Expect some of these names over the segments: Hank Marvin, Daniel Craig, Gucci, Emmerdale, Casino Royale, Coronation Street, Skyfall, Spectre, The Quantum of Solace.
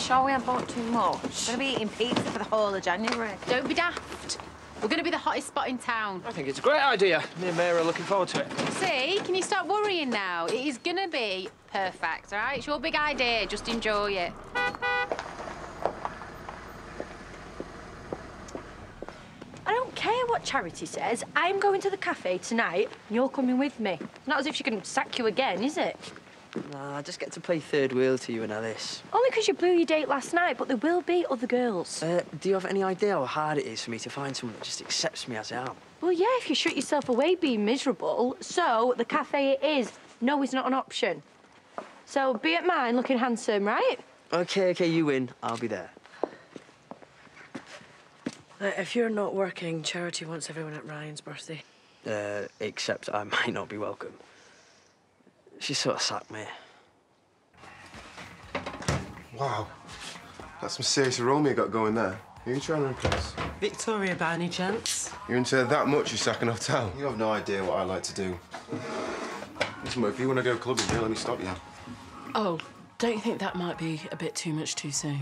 Sure, we have bought too much. We're going to be eating pizza for the whole of January. Don't be daft. We're going to be the hottest spot in town. I think it's a great idea. Me and Mary are looking forward to it. See? Can you stop worrying now? It is going to be perfect, all right? It's your big idea. Just enjoy it. I don't care what Charity says. I'm going to the cafe tonight, and you're coming with me. Not as if she can sack you again, is it? Nah, I just get to play third wheel to you and Alice. Only because you blew your date last night, but there will be other girls. Do you have any idea how hard it is for me to find someone that just accepts me as I am? Well, yeah, if you shut yourself away being miserable. So, the cafe it is. No is not an option. So, be at mine looking handsome, right? OK, you win. I'll be there. If you're not working, Charity wants everyone at Ryan's birthday. Except I might not be welcome. She sort of sacked me. Wow. That's some serious aroma you got going there. Who are you trying to impress? Victoria, by any chance? You're into her that much, you're sacking off town. You have no idea what I like to do. Listen, if you want to go clubbing, don't let me stop you. Oh, don't you think that might be a bit too much too soon?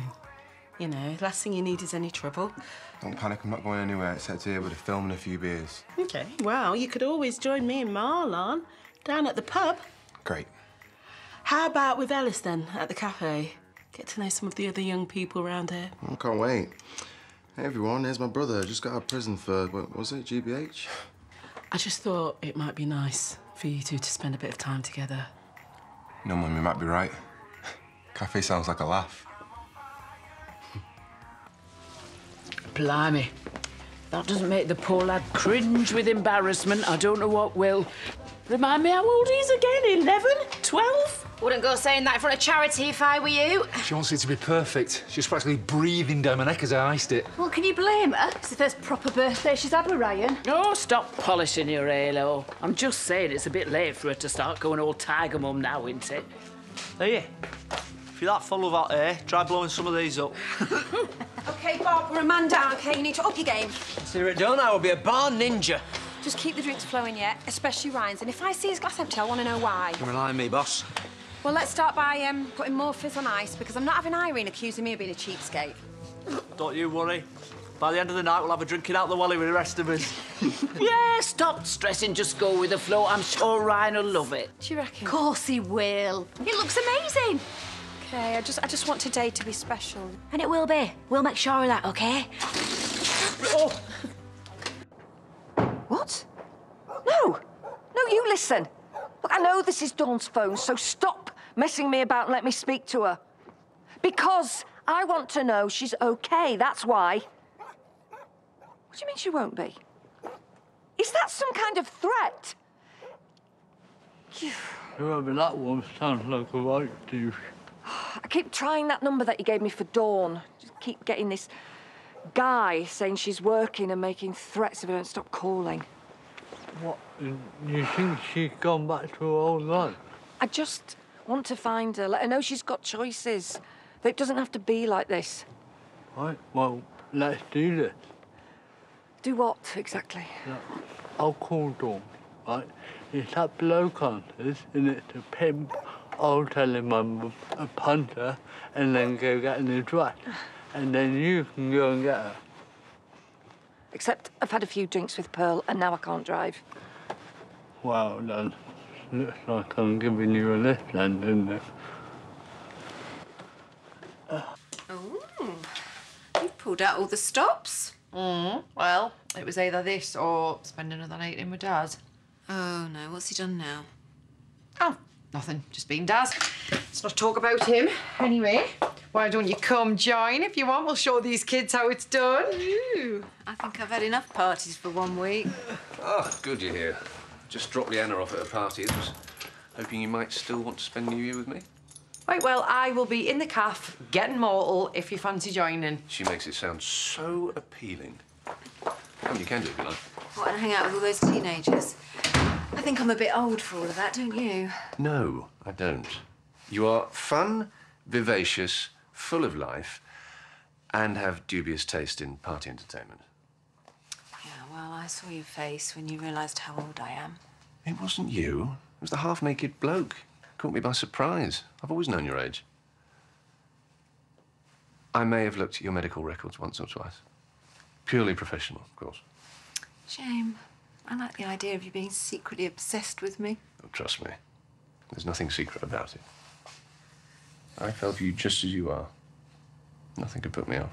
You know, last thing you need is any trouble. Don't panic, I'm not going anywhere except here with a film and a few beers. OK, well, you could always join me and Marlon down at the pub. Great. How about with Ellis, then, at the cafe? Get to know some of the other young people around here. I can't wait. Hey, everyone, here's my brother. Just got out of prison for, what was it, GBH? I just thought it might be nice for you two to spend a bit of time together. No, Mum, you might be right. Cafe sounds like a laugh. Blimey. That doesn't make the poor lad cringe with embarrassment. I don't know what will. Remind me how old he is again, 11, 12? Wouldn't go saying that in front of Charity if I were you. She wants it to be perfect. She's practically breathing down my neck as I iced it. Well, can you blame her? It's the first proper birthday she's had with Ryan. Oh, stop polishing your halo. I'm just saying it's a bit late for her to start going all tiger mum now, isn't it? Hey, if you're that full of hot air, try blowing some of these up. OK, Bob, we're a man down, OK? You need to up your game. See it done, I will be a bar ninja. Just keep the drinks flowing, yeah? Especially Ryan's. And if I see his glass empty, I want to know why. You rely on me, boss. Well, let's start by putting more fizz on ice, because I'm not having Irene accusing me of being a cheapskate. Don't you worry. By the end of the night, we'll have a drinking out the wally with the rest of us. Yeah, stop stressing. Just go with the flow. I'm sure Ryan will love it. Do you reckon? Of course he will. It looks amazing. OK, I just want today to be special. And it will be. We'll make sure of that, OK? Oh! What? No! No, you listen. Look, I know this is Dawn's phone, so stop messing me about and let me speak to her. Because I want to know she's OK, that's why. What do you mean she won't be? Is that some kind of threat? You won't be that one, sounds like a white douche. I keep trying that number that you gave me for Dawn. Just keep getting this guy saying she's working and making threats if I don't stop calling. What? You think she's gone back to her old life? I just want to find her. Let her know she's got choices. That it doesn't have to be like this. Right, well, let's do this. Do what, exactly? Look, I'll call Dawn, right? It's that bloke answers and it's a pimp. I'll tell him I'm a punter and then go get an address. And then you can go and get her. Except I've had a few drinks with Pearl and now I can't drive. Well, then, looks like I'm giving you a lift then, doesn't it? Oh, you pulled out all the stops. Well, it was either this or spend another night in with Dad. Oh, no, what's he done now? Oh, nothing, just being Dad. Let's not talk about him. Anyway, why don't you come join if you want? We'll show these kids how it's done. Ooh, I think I've had enough parties for 1 week. Oh, good you're here. Just dropped Leanna off at a party. I was hoping you might still want to spend New Year with me. Right, well, I will be in the cafe getting mortal if you fancy joining. She makes it sound so appealing. You can do it if you like. What, and hang out with all those teenagers? I think I'm a bit old for all of that, don't you? No, I don't. You are fun, vivacious, full of life, and have dubious taste in party entertainment. Yeah, well, I saw your face when you realised how old I am. It wasn't you. It was the half-naked bloke. Caught me by surprise. I've always known your age. I may have looked at your medical records once or twice. Purely professional, of course. Shame. I like the idea of you being secretly obsessed with me. Oh, trust me. There's nothing secret about it. I felt you just as you are. Nothing could put me off.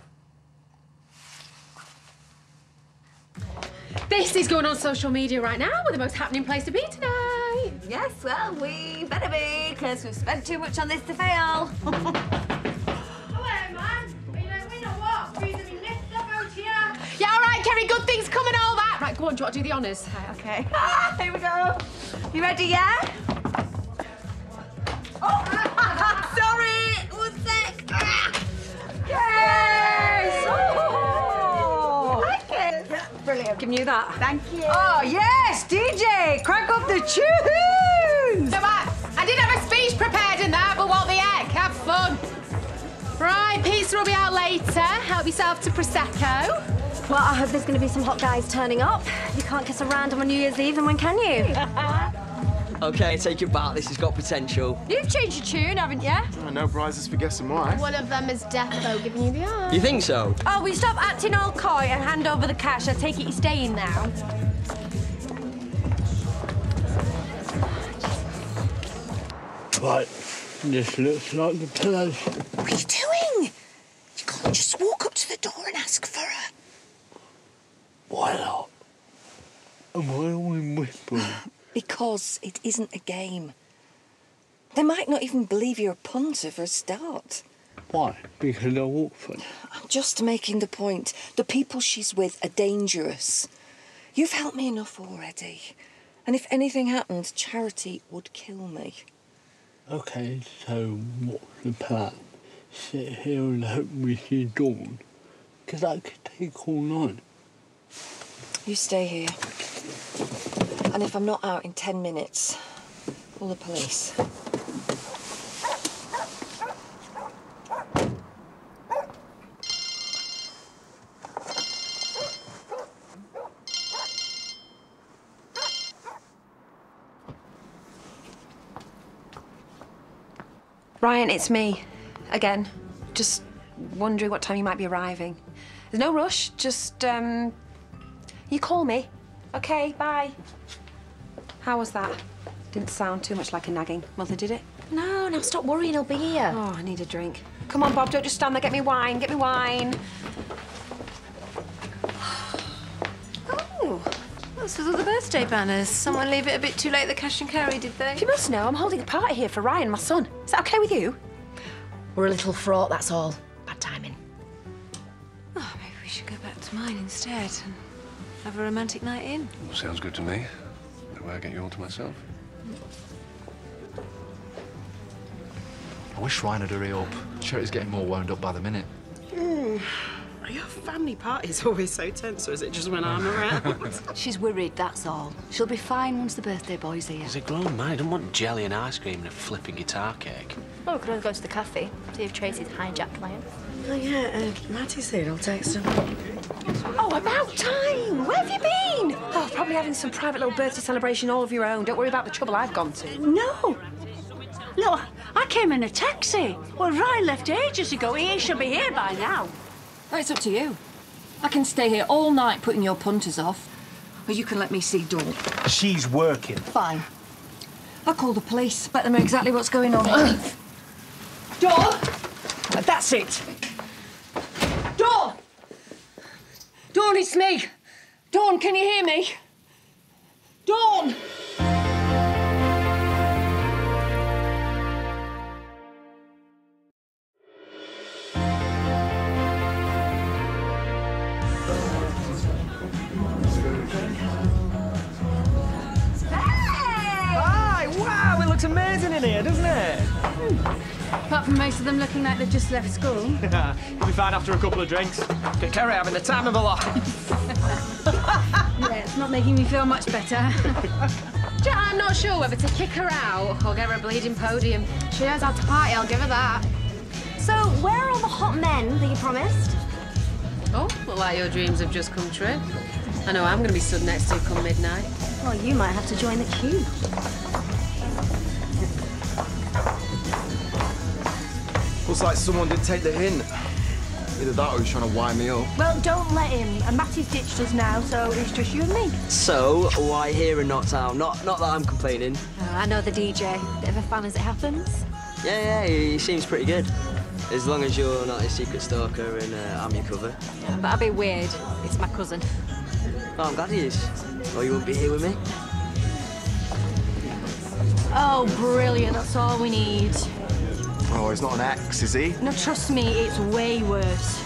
This is going on social media right now. We're the most happening place to be today. Yes, well, we better be, because we've spent too much on this to fail. Oh, hey, man. We know what. We're going to be lifted up out here. Yeah, all right, Kerry, good things coming all that. Right, go on, do you want to do the honours? OK. Ah, here we go. You ready, yeah? Oh, sorry. One sec. Yes! Oh, I like it. Brilliant. Give me that. Thank you. Oh, yes, DJ, crack up the tunes. So I did have a speech prepared in that, but what the heck? Have fun. Right, pizza will be out later. Help yourself to Prosecco. Well, I hope there's going to be some hot guys turning up. You can't kiss a random on New Year's Eve, then when can you? OK, take your back. This has got potential. You've changed your tune, haven't you? Oh, no prizes for guessing why. One of them is death, though, giving you the eye. You think so? Oh, will you stop acting all coy and hand over the cash? I take it you're staying now. Right. This looks like the place. What are you doing? You can't just walk up to the door and ask for her. Why not? Am I all in whispering? Because it isn't a game. They might not even believe you're a punter for a start. Why? Because they're awful. I'm just making the point. The people she's with are dangerous. You've helped me enough already. And if anything happened, charity would kill me. OK, so what's the plan? Sit here and hope we see dawn? Because that could take all night. You stay here. And if I'm not out in 10 minutes, call the police. Ryan, it's me. Again. Just wondering what time you might be arriving. There's no rush, just, you call me. OK, bye. How was that? Didn't sound too much like a nagging mother, did it? No, now stop worrying, he'll be here. Oh, I need a drink. Come on, Bob, don't just stand there. Get me wine, get me wine. Oh, what's with all the birthday banners? Someone leave it a bit too late, the cash and carry, did they? If you must know, I'm holding a party here for Ryan, my son. Is that OK with you? We're a little fraught, that's all. Bad timing. Oh, maybe we should go back to mine instead and have a romantic night in. Sounds good to me. I get you all to myself. I wish Ryan had hurried up. Charity's getting more wound up by the minute. Are your family parties always so tense, or is it just when I'm around? She's worried, that's all. She'll be fine once the birthday boy's here. There's a grown man. I don't want jelly and ice cream and a flipping guitar cake. Well, we could all go to the cafe, see if Tracy's hijacked Ryan. Oh, yeah, Mattie's here. I'll text her. Oh, about time! Where have you been? Oh, probably having some private little birthday celebration all of your own. Don't worry about the trouble I've gone to. No! Look, I came in a taxi. Well, Ryan left ages ago. He should be here by now. Well, it's up to you. I can stay here all night putting your punters off. Or you can let me see Dawn. She's working. Fine. I'll call the police. Let them know exactly what's going on. Dawn! That's it! Dawn! Dawn, it's me! Dawn, can you hear me? Dawn! Hi! Wow, it looks amazing in here, doesn't it? Apart from most of them looking like they've just left school. You'll be fine after a couple of drinks. Get Kerry having the time of a life. Yeah, it's not making me feel much better. I'm not sure whether to kick her out or get her a bleeding podium. She knows how to party, I'll give her that. So, where are all the hot men that you promised? Oh, well, like your dreams have just come true. I know I'm going to be stood next to you come midnight. Well, you might have to join the queue. Looks like someone did take the hint. Either that or he's trying to wire me up. Well, don't let him. And Matty's ditched us now, so it's just you and me. So, why here and not out? Not that I'm complaining. Oh, I know the DJ. Bit of a fan as it happens. Yeah, he seems pretty good. As long as you're not a secret stalker and I'm your cover. Yeah, but I'd be weird. It's my cousin. Oh, I'm glad he is. Or you wouldn't be here with me. Oh, brilliant. That's all we need. Oh, he's not an ex, is he? No, trust me, it's way worse.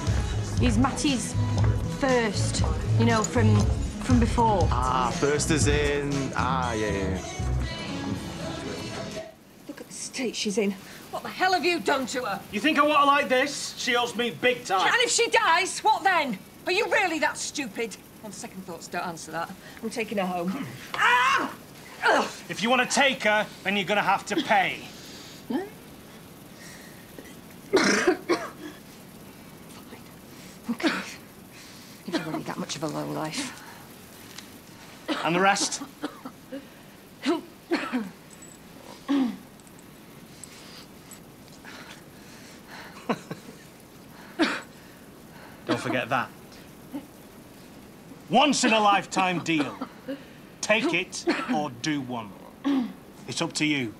He's Matty's first, you know, from before. Ah, first as in... Ah, yeah. Look at the state she's in. What the hell have you done to her? You think I want her like this? She owes me big time. And if she dies, what then? Are you really that stupid? On second thoughts, don't answer that. I'm taking her home. Ah! Ugh. If you want to take her, then you're going to have to pay. Fine. OK. If you're really that much of a low life. And the rest? Don't forget that. Once-in-a-lifetime deal. Take it or do one. It's up to you.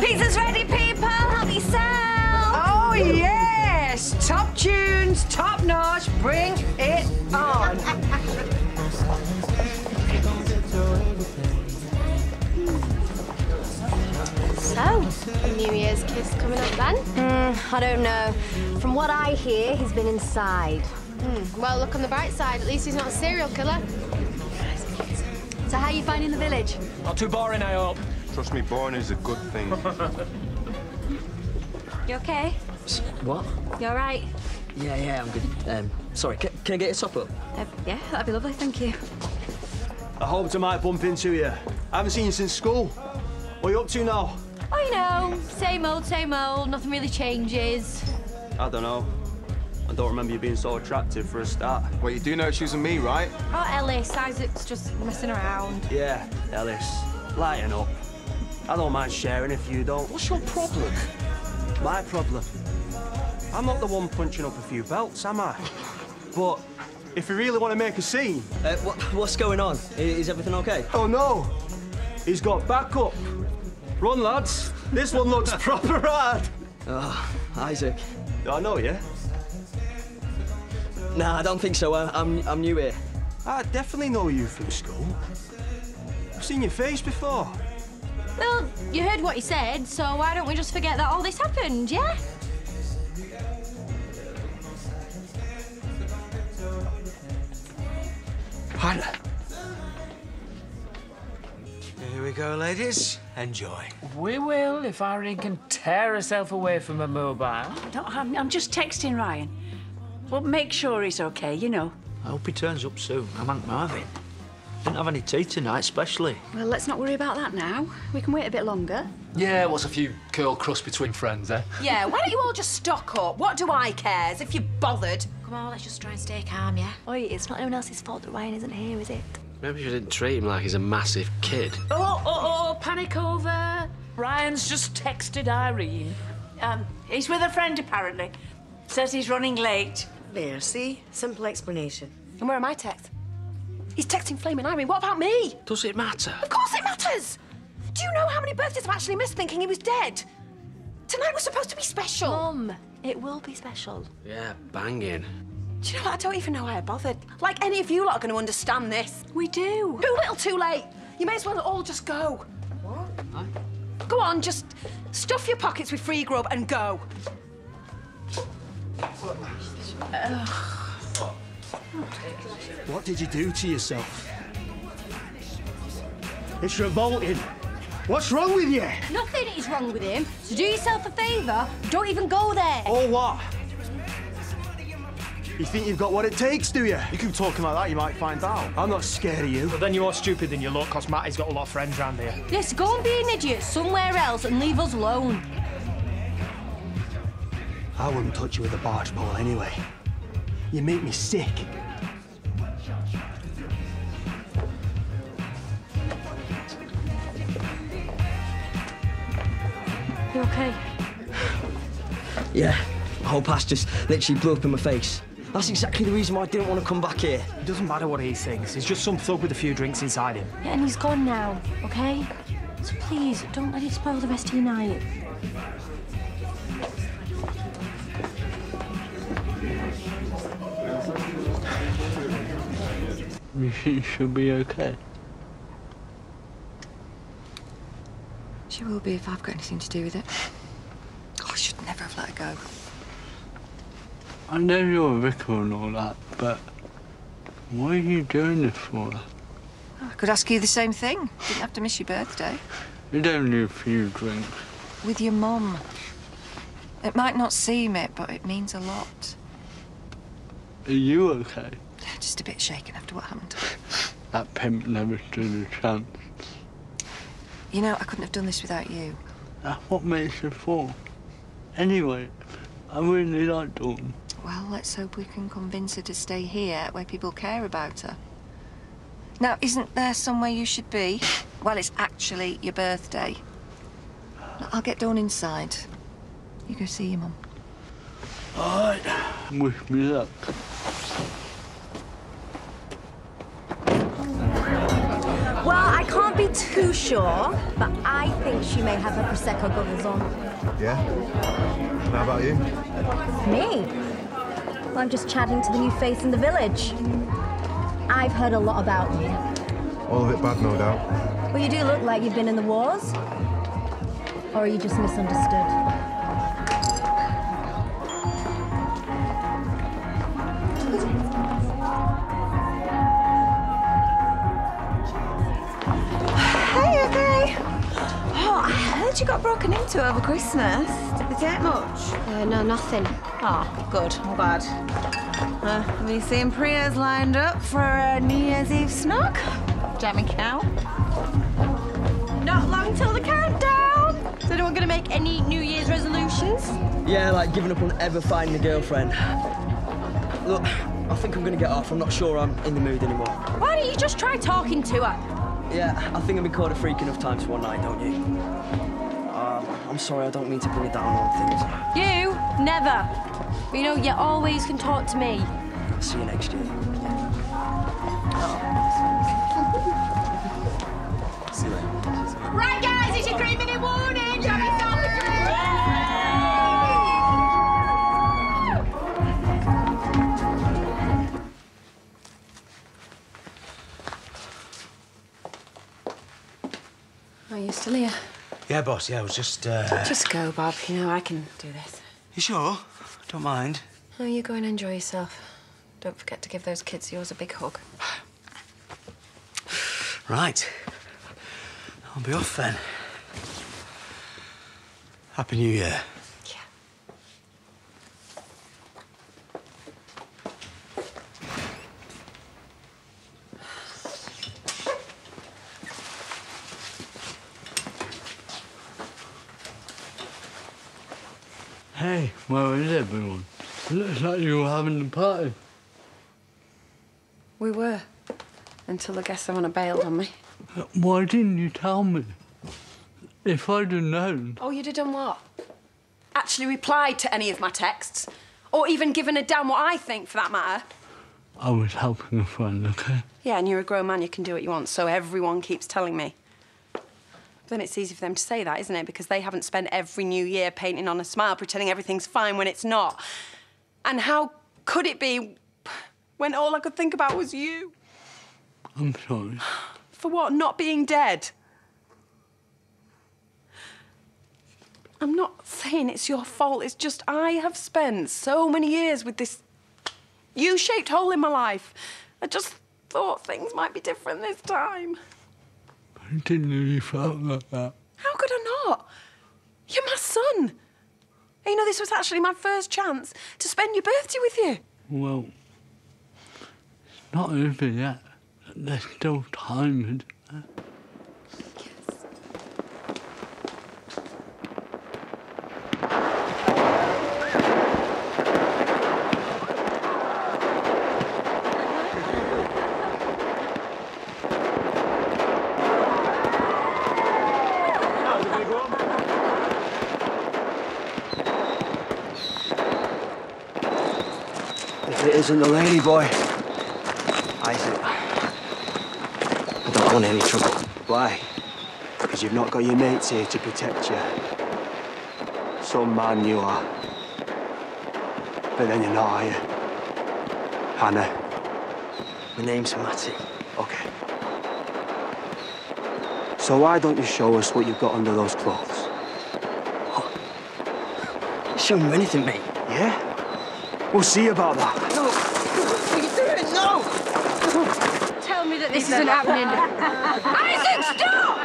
Pizza's ready, people. Help yourself. Oh, yes. Top tunes, top notch. Bring it on. So, a New Year's kiss coming up then? I don't know. From what I hear, he's been inside. Well, look on the bright side. At least he's not a serial killer. So how are you finding the village? Not too boring, I hope. Trust me, boring is a good thing. You OK? What? You all right? Yeah, I'm good. Sorry, can I get your top up? Yeah, that'd be lovely, thank you. I hoped I might bump into you. I haven't seen you since school. What are you up to now? Oh, you know, same old, nothing really changes. I don't know. I don't remember you being so attractive for a start. Well, you do know it's using me, right? Oh, Ellis. Isaac's just messing around. Yeah, Ellis. Lighten up. I don't mind sharing if you don't. What's your problem? My problem? I'm not the one punching up a few belts, am I? But if you really want to make a scene... what's going on? Is everything OK? Oh, no. He's got backup. Run, lads. This one looks proper hard. Oh, Isaac. I know, yeah? Nah, I don't think so. I'm new here. I definitely know you from school. I've seen your face before. Well, you heard what he said, so why don't we just forget that all this happened, yeah? Hannah. Here we go, ladies. Enjoy. We will, if Irene can tear herself away from her mobile. I'm just texting Ryan. Well, make sure he's OK, you know. I hope he turns up soon. I'm Hank Marvin. Didn't have any tea tonight, especially. Well, let's not worry about that now. We can wait a bit longer. Yeah, what's a few curl crust between friends, eh? Yeah, why don't you all just stock up? What do I care, if you're bothered? Come on, let's just try and stay calm, yeah? Oi, it's not anyone else's fault that Ryan isn't here, is it? Maybe you didn't treat him like he's a massive kid. Oh, panic over. Ryan's just texted Irene. He's with a friend, apparently. Says he's running late. There, see? Simple explanation. And where are my texts? He's texting flaming Irene. What about me? Does it matter? Of course it matters! Do you know how many birthdays I've actually missed thinking he was dead? Tonight was supposed to be special. Mum, it will be special. Yeah, banging. Do you know what? I don't even know why I bothered. Like any of you lot are going to understand this. We do. Too little, too late. You may as well all just go. What? Go on, just stuff your pockets with free grub and go. What did you do to yourself? It's revolting. What's wrong with you? Nothing is wrong with him. So do yourself a favour, don't even go there. Or what? You think you've got what it takes, do you? You keep talking like that, you might find out. I'm not scared of you. Well, then you're more stupid than you look, because Matty's got a lot of friends around here. Yes, go and be an idiot somewhere else and leave us alone. I wouldn't touch you with a barge pole anyway. You make me sick. You okay? Yeah, the whole past just literally blew up in my face. That's exactly the reason why I didn't want to come back here. It doesn't matter what he thinks. He's just some thug with a few drinks inside him. Yeah, and he's gone now, OK? So please, don't let it spoil the rest of your night. She should be OK. She will be if I've got anything to do with it. God, I should never have let her go. I know you're a vicar and all that, but what are you doing this for? I could ask you the same thing. Didn't have to miss your birthday. You'd only a few drinks. With your mum. It might not seem it, but it means a lot. Are you okay? Just a bit shaken after what happened. That pimp never stood a chance. You know, I couldn't have done this without you. That's what makes it for. Anyway, I really like Dawn. Well, let's hope we can convince her to stay here, where people care about her. Now, isn't there somewhere you should be? Well, it's actually your birthday. Look, I'll get Dawn inside. You go see your mum. All right. Wish me luck. Well, I can't be too sure, but I think she may have her Prosecco goggles on. Yeah? How about you? Me? Well, I'm just chatting to the new face in the village. I've heard a lot about you. All of it bad, no doubt. Well, you do look like you've been in the wars. Or are you just misunderstood? Hey, okay. Oh, I heard you got broken into over Christmas. Did they take much? No, nothing. Oh, good. Not bad. Have you seen Priya's lined up for a New Year's Eve snog? Jammy cow. Not long till the countdown! Is anyone going to make any New Year's resolutions? Yeah, like giving up on ever finding a girlfriend. Look, I think I'm going to get off. I'm not sure I'm in the mood anymore. Why don't you just try talking to her? Yeah, I think I've been called a freak enough times for one night, don't you? I'm sorry, I don't mean to bring it down on things. You? Never. You know, you always can talk to me. See you next year. Yeah. See you later. Right, guys, it's your 3-minute warning. Grab yourself a drink. Are you still here? Yeah, boss. Yeah, I was just. Just go, Bob. You know I can do this. You sure? Don't mind. Oh, you go and enjoy yourself. Don't forget to give those kids of yours a big hug. Right. I'll be off then. Happy New Year. Hey, where is everyone? It looks like you were having a party. We were, until the guests on a bailed on me. Why didn't you tell me? If I'd have known... Oh, you'd have done what? Actually replied to any of my texts? Or even given a damn what I think, for that matter? I was helping a friend, OK? Yeah, and you're a grown man, you can do what you want, so everyone keeps telling me. Then it's easy for them to say that, isn't it? Because they haven't spent every new year painting on a smile, pretending everything's fine when it's not. And how could it be when all I could think about was you? I'm sorry. For what? Not being dead? I'm not saying it's your fault. It's just I have spent so many years with this U-shaped hole in my life. I just thought things might be different this time. I didn't know you felt like that. How could I not? You're my son. And you know, this was actually my first chance to spend your birthday with you. Well, it's not over yet. There's still time, isn't there? Yes. It isn't the lady, boy. Isaac, I don't want any trouble. Why? Because you've not got your mates here to protect you. Some man you are. But then you're not, are you? Hannah. My name's Matty. Okay. So why don't you show us what you've got under those clothes? What? Show you anything, mate. Yeah? We'll see about that. No! What are you doing? No! Tell me that this isn't happening. Isaac, stop!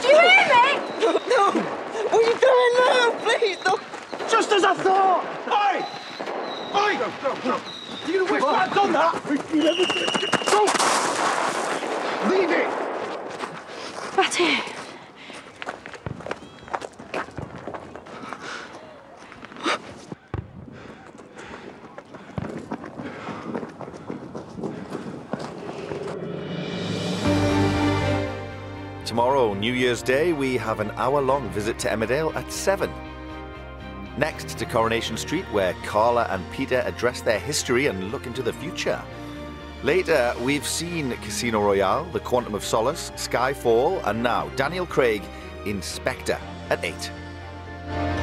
Do you hear me? No! What are you doing? No, please! No. Just as I thought! Oi! Oi! Go. You're gonna wish I'd done that! You never did. Go! Leave it! Matty! Tomorrow, New Year's Day, we have an hour-long visit to Emmerdale at 7. Next to Coronation Street, where Carla and Peter address their history and look into the future. Later, we've seen Casino Royale, The Quantum of Solace, Skyfall, and now Daniel Craig in Spectre at 8.